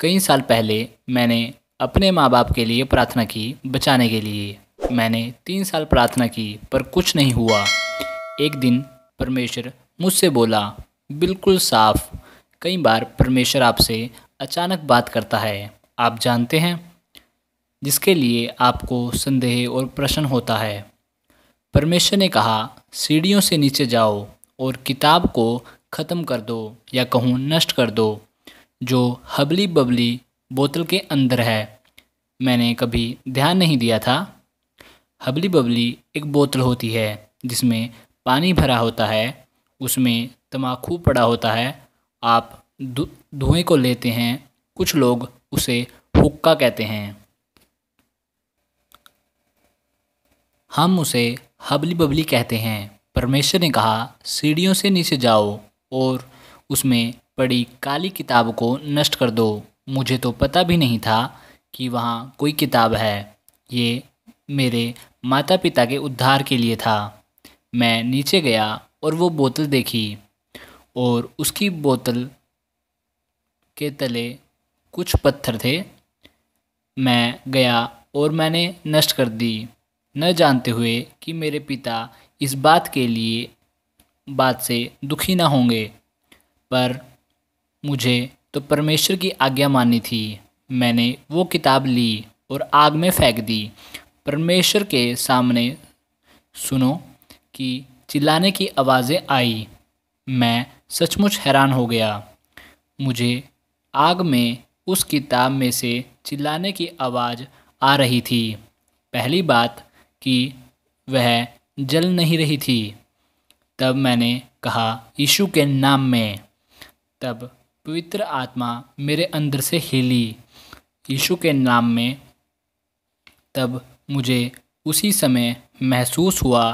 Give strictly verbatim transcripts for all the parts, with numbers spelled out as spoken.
कई साल पहले मैंने अपने माँ बाप के लिए प्रार्थना की बचाने के लिए। मैंने तीन साल प्रार्थना की पर कुछ नहीं हुआ। एक दिन परमेश्वर मुझसे बोला बिल्कुल साफ। कई बार परमेश्वर आपसे अचानक बात करता है, आप जानते हैं, जिसके लिए आपको संदेह और प्रश्न होता है। परमेश्वर ने कहा सीढ़ियों से नीचे जाओ और किताब को ख़त्म कर दो, या कहूँ नष्ट कर दो, जो हबली बबली बोतल के अंदर है। मैंने कभी ध्यान नहीं दिया था। हबली बबली एक बोतल होती है जिसमें पानी भरा होता है, उसमें तंबाकू पड़ा होता है। आप धुएँ को लेते हैं, कुछ लोग उसे हुक्का कहते हैं। हम उसे हबली बबली कहते हैं। परमेश्वर ने कहा सीढ़ियों से नीचे जाओ और उसमें पड़ी काली किताब को नष्ट कर दो। मुझे तो पता भी नहीं था कि वहाँ कोई किताब है। ये मेरे माता पिता के उद्धार के लिए था। मैं नीचे गया और वो बोतल देखी, और उसकी बोतल के तले कुछ पत्थर थे। मैं गया और मैंने नष्ट कर दी, न जानते हुए कि मेरे पिता इस बात के लिए बात से दुखी ना होंगे। पर मुझे तो परमेश्वर की आज्ञा माननी थी। मैंने वो किताब ली और आग में फेंक दी परमेश्वर के सामने। सुनो कि चिल्लाने की आवाज़ें आई। मैं सचमुच हैरान हो गया। मुझे आग में उस किताब में से चिल्लाने की आवाज़ आ रही थी। पहली बात कि वह जल नहीं रही थी। तब मैंने कहा यीशु के नाम में। तब पवित्र आत्मा मेरे अंदर से हिली, यीशु के नाम में। तब मुझे उसी समय महसूस हुआ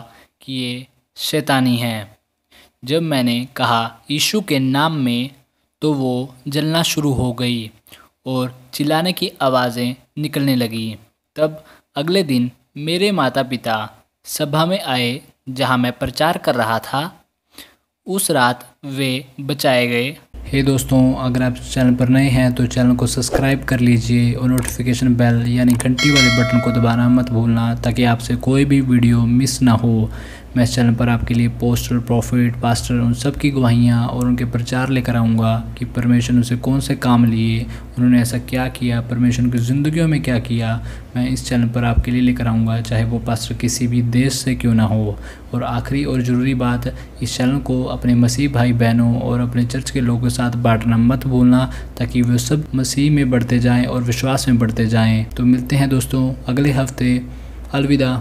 कि ये शैतानी है। जब मैंने कहा यीशु के नाम में, तो वो जलना शुरू हो गई और चिल्लाने की आवाज़ें निकलने लगीं। तब अगले दिन मेरे माता पिता सभा में आए जहां मैं प्रचार कर रहा था। उस रात वे बचाए गए। हे दोस्तों, अगर आप चैनल पर नए हैं तो चैनल को सब्सक्राइब कर लीजिए और नोटिफिकेशन बेल यानी घंटी वाले बटन को दबाना मत भूलना, ताकि आपसे कोई भी वीडियो मिस ना हो। मैं इस चैनल पर आपके लिए पोस्टर, प्रॉफिट, पास्टर, उन सब की गवाहियाँ और उनके प्रचार लेकर आऊँगा कि परमेश्वर उनसे कौन से काम लिए, उन्होंने ऐसा क्या किया, परमेश्वर उनकी ज़िंदगियों में क्या किया। मैं इस चैनल पर आपके लिए लेकर आऊँगा, चाहे वो पास्टर किसी भी देश से क्यों ना हो। और आखिरी और ज़रूरी बात, इस चैनल को अपने मसीह भाई बहनों और अपने चर्च के लोगों के साथ बांटना मत भूलना, ताकि वे सब मसीह में बढ़ते जाएँ और विश्वास में बढ़ते जाएँ। तो मिलते हैं दोस्तों अगले हफ्ते। अलविदा।